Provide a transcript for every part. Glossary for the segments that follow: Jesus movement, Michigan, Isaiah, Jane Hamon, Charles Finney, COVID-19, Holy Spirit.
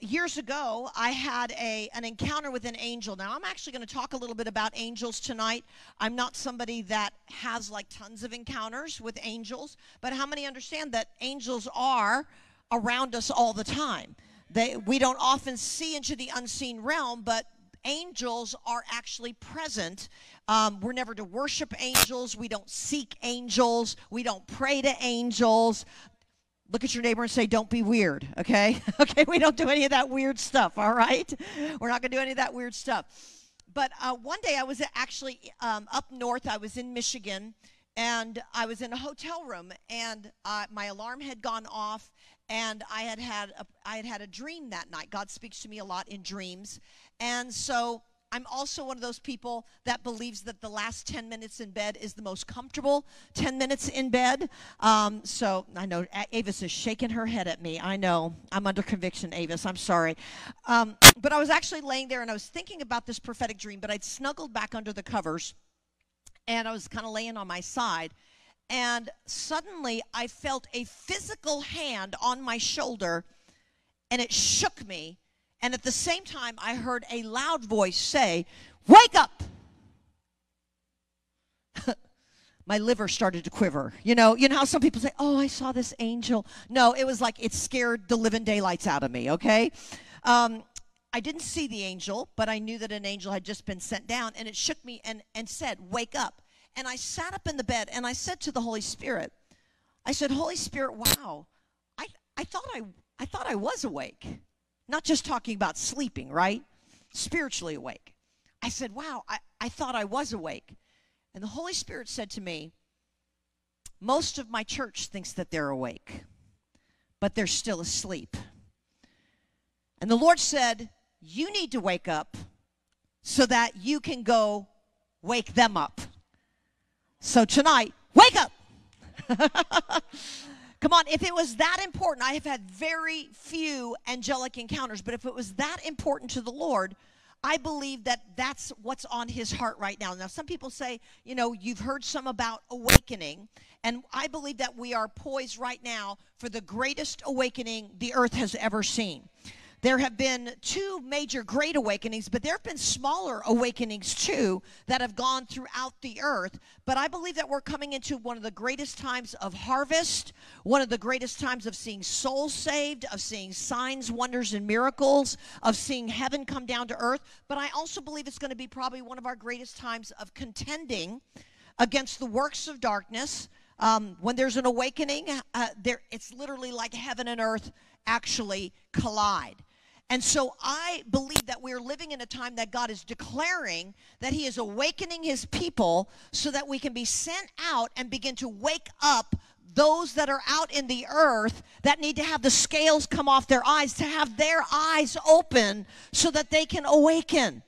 Years ago, I had an encounter with an angel. Now, I'm actually going to talk a little bit about angels tonight. I'm not somebody that has like tons of encounters with angels, but how many understand that angels are around us all the time? We don't often see into the unseen realm, but angels are actually present. We're never to worship angels. We don't seek angels. We don't pray to angels. Look at your neighbor and say, don't be weird, okay? Okay, we don't do any of that weird stuff, all right? We're not going to do any of that weird stuff. But one day I was actually up north. I was in Michigan, and I was in a hotel room, and my alarm had gone off, and I had had a dream that night. God speaks to me a lot in dreams. And so I'm also one of those people that believes that the last 10 minutes in bed is the most comfortable 10 minutes in bed. So I know Avis is shaking her head at me. I know. I'm under conviction, Avis. I'm sorry. But I was actually laying there, and I was thinking about this prophetic dream, but I'd snuggled back under the covers, and I was kind of laying on my side. And suddenly I felt a physical hand on my shoulder, and it shook me. And at the same time, I heard a loud voice say, wake up. My liver started to quiver. You know how some people say, oh, I saw this angel. No, it was like it scared the living daylights out of me, okay? I didn't see the angel, but I knew that an angel had just been sent down, and it shook me and said, wake up. And I sat up in the bed, and I said to the Holy Spirit, I said, Holy Spirit, wow, I thought I was awake. Not just talking about sleeping, right? Spiritually awake. I said, wow, I thought I was awake. And the Holy Spirit said to me, most of my church thinks that they're awake, but they're still asleep. And the Lord said, you need to wake up so that you can go wake them up. So tonight, wake up. Come on, if it was that important, I have had very few angelic encounters, but if it was that important to the Lord, I believe that that's what's on his heart right now. Now, some people say, you know, you've heard some about awakening, and I believe that we are poised right now for the greatest awakening the earth has ever seen. There have been two major great awakenings, but there have been smaller awakenings too that have gone throughout the earth. But I believe that we're coming into one of the greatest times of harvest, one of the greatest times of seeing souls saved, of seeing signs, wonders, and miracles, of seeing heaven come down to earth. But I also believe it's going to be probably one of our greatest times of contending against the works of darkness. When there's an awakening, it's literally like heaven and earth actually collide. And so I believe that we're living in a time that God is declaring that he is awakening his people so that we can be sent out and begin to wake up those that are out in the earth that need to have the scales come off their eyes, to have their eyes open so that they can awaken.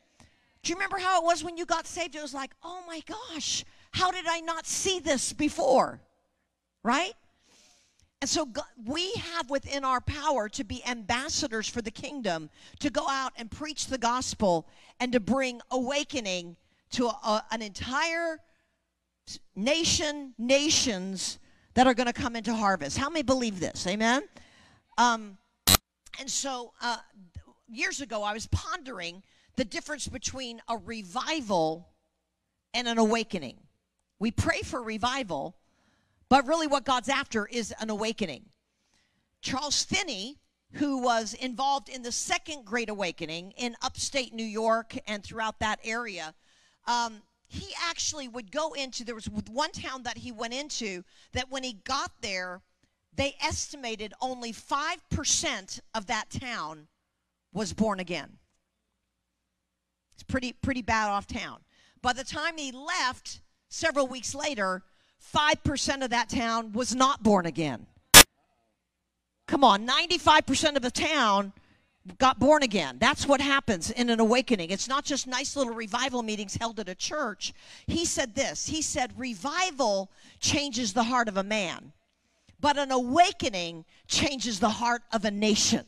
Do you remember how it was when you got saved? It was like, oh my gosh, how did I not see this before? Right? And so God, we have within our power to be ambassadors for the kingdom, to go out and preach the gospel and to bring awakening to an entire nations that are going to come into harvest. How many believe this? Amen? And so years ago, I was pondering the difference between a revival and an awakening. We pray for revival, but really what God's after is an awakening. Charles Finney, who was involved in the second Great Awakening in upstate New York and throughout that area, he actually would go into, there was one town that he went into that when he got there, they estimated only 5% of that town was born again. It's pretty bad off town. By the time he left several weeks later, 5% of that town was not born again. Come on, 95% of the town got born again. That's what happens in an awakening. It's not just nice little revival meetings held at a church. He said this. He said, revival changes the heart of a man, but an awakening changes the heart of a nation.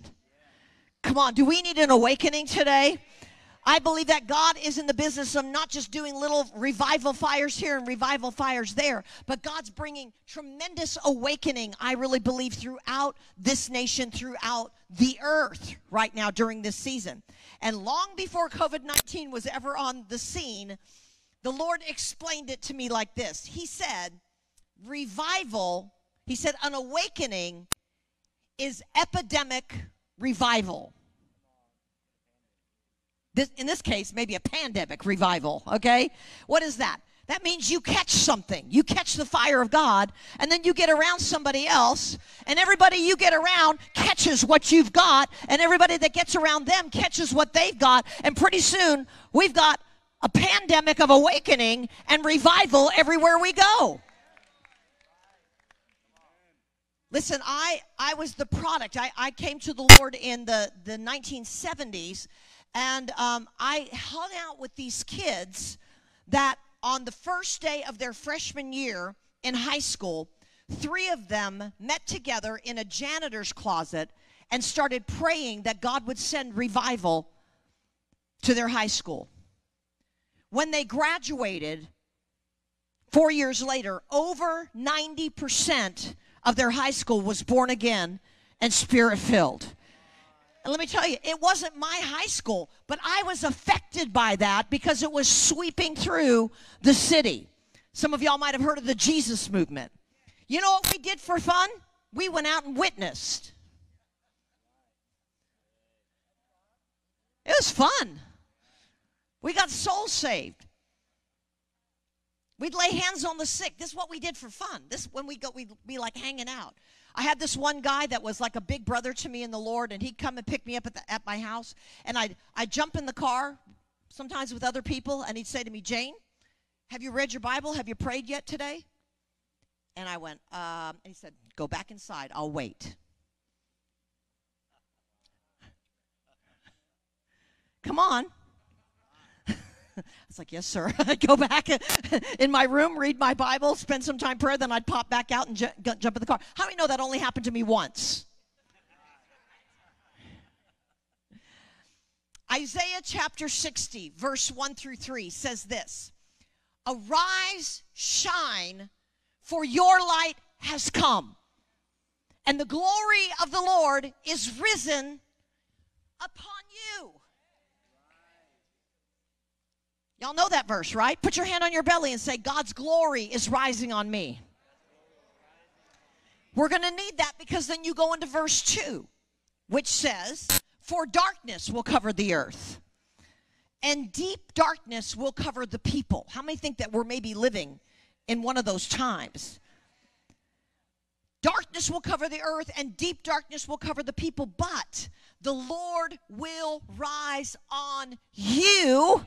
Come on, do we need an awakening today? I believe that God is in the business of not just doing little revival fires here and revival fires there, but God's bringing tremendous awakening, I really believe, throughout this nation, throughout the earth right now during this season. And long before COVID-19 was ever on the scene, the Lord explained it to me like this. He said, revival, he said, an awakening is epidemic revival. This, in this case, maybe a pandemic revival, okay? What is that? That means you catch something. You catch the fire of God, and then you get around somebody else, and everybody you get around catches what you've got, and everybody that gets around them catches what they've got, and pretty soon we've got a pandemic of awakening and revival everywhere we go. Listen, I was the product. I came to the Lord in the 1970s, and I hung out with these kids that on the first day of their freshman year in high school, three of them met together in a janitor's closet and started praying that God would send revival to their high school. When they graduated 4 years later, over 90% of their high school was born again and spirit-filled. And let me tell you, it wasn't my high school, but I was affected by that because it was sweeping through the city. Some of y'all might have heard of the Jesus movement. You know what we did for fun? We went out and witnessed. It was fun. We got souls saved. We'd lay hands on the sick. This is what we did for fun. This when we go, we'd be like hanging out. I had this one guy that was like a big brother to me in the Lord, and he'd come and pick me up at my house, and I'd jump in the car, sometimes with other people, and he'd say to me, Jane, have you read your Bible? Have you prayed yet today? And I went, and he said, go back inside. I'll wait. Come on. I was like, yes, sir. I'd go back in my room, read my Bible, spend some time prayer, then I'd pop back out and jump in the car. How do you know that only happened to me once? Isaiah chapter 60, verse 1-3 says this, arise, shine, for your light has come, and the glory of the Lord is risen upon you. Y'all know that verse, right? Put your hand on your belly and say, God's glory is rising on me. We're going to need that because then you go into verse 2, which says, for darkness will cover the earth, and deep darkness will cover the people. How many think that we're maybe living in one of those times? Darkness will cover the earth, and deep darkness will cover the people, but the Lord will rise on you,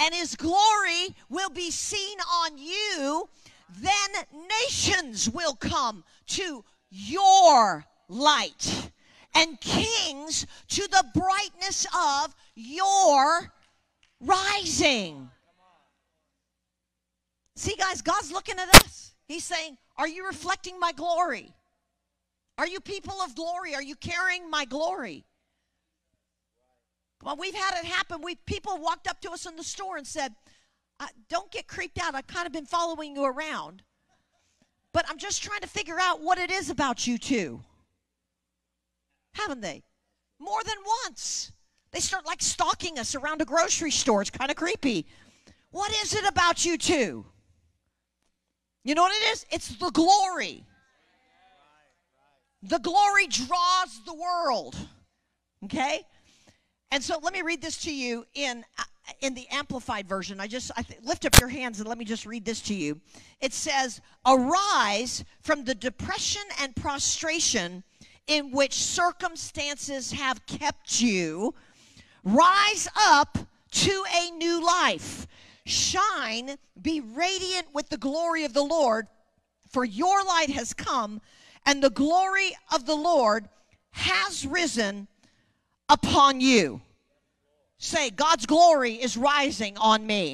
and his glory will be seen on you. Then nations will come to your light, and kings to the brightness of your rising. See, guys, God's looking at us. He's saying, are you reflecting my glory? Are you people of glory? Are you carrying my glory? Well, we've had it happen. People walked up to us in the store and said, don't get creeped out. I've kind of been following you around, but I'm just trying to figure out what it is about you two. Haven't they? More than once. They start like stalking us around a grocery store. It's kind of creepy. What is it about you two? You know what it is? It's the glory. The glory draws the world. Okay? And so let me read this to you in the Amplified Version. Lift up your hands and let me just read this to you. It says, arise from the depression and prostration in which circumstances have kept you. Rise up to a new life. Shine, be radiant with the glory of the Lord, for your light has come, and the glory of the Lord has risen upon you. Say, God's glory is rising on me.